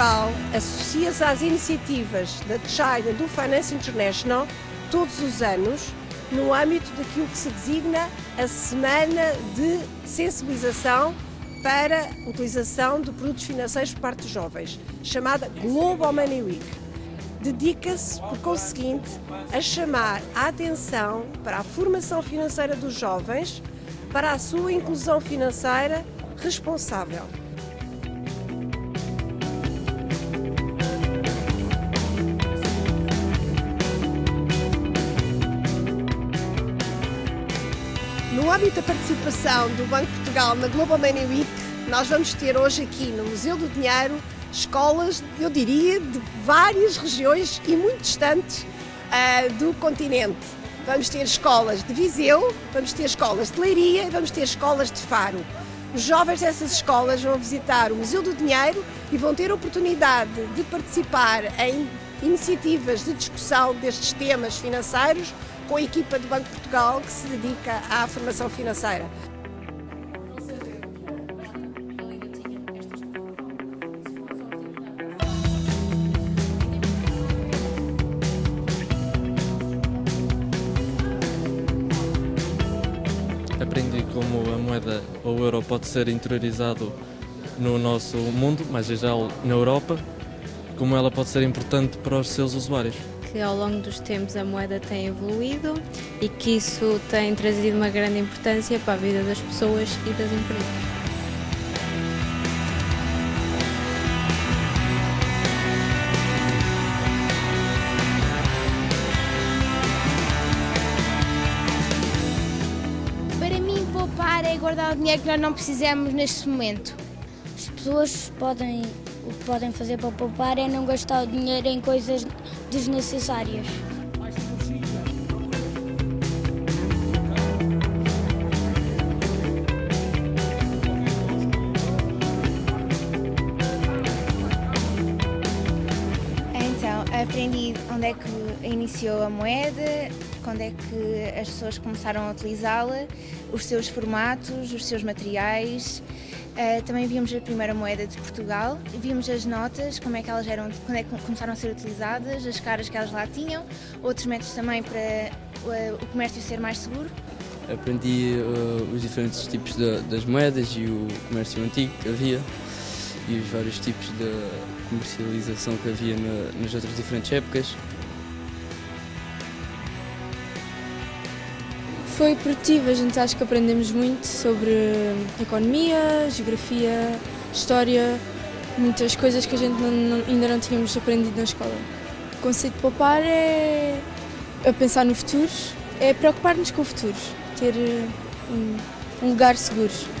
Portugal associa-se às iniciativas da Child and Youth Finance International todos os anos, no âmbito daquilo que se designa a Semana de Sensibilização para a Utilização de Produtos Financeiros por parte dos Jovens, chamada Global Money Week. Dedica-se, por conseguinte, a chamar a atenção para a formação financeira dos jovens, para a sua inclusão financeira responsável. No âmbito da participação do Banco de Portugal na Global Money Week, nós vamos ter hoje aqui no Museu do Dinheiro escolas, eu diria, de várias regiões e muito distantes do continente. Vamos ter escolas de Viseu, vamos ter escolas de Leiria e vamos ter escolas de Faro. Os jovens dessas escolas vão visitar o Museu do Dinheiro e vão ter a oportunidade de participar em iniciativas de discussão destes temas financeiros com a equipa do Banco de Portugal que se dedica à formação financeira. Aprendi como a moeda ou o euro pode ser interiorizado no nosso mundo, mas em geral na Europa, como ela pode ser importante para os seus usuários. Que ao longo dos tempos a moeda tem evoluído e que isso tem trazido uma grande importância para a vida das pessoas e das empresas. Para mim, poupar é guardar o dinheiro que nós não precisamos neste momento. As pessoas o que podem fazer para poupar é não gastar o dinheiro em coisas desnecessárias. Então, aprendi onde é que iniciou a moeda, quando é que as pessoas começaram a utilizá-la, os seus formatos, os seus materiais. Também vimos a primeira moeda de Portugal, vimos as notas, como é que elas eram, quando é que começaram a ser utilizadas, as caras que elas lá tinham, outros métodos também para o comércio ser mais seguro. Aprendi os diferentes tipos das moedas e o comércio antigo que havia e os vários tipos de comercialização que havia nas outras diferentes épocas. Foi produtivo, a gente acha que aprendemos muito sobre economia, geografia, história, muitas coisas que a gente ainda não tínhamos aprendido na escola. O conceito de poupar é a pensar no futuro, é preocupar-nos com o futuro, ter um lugar seguro.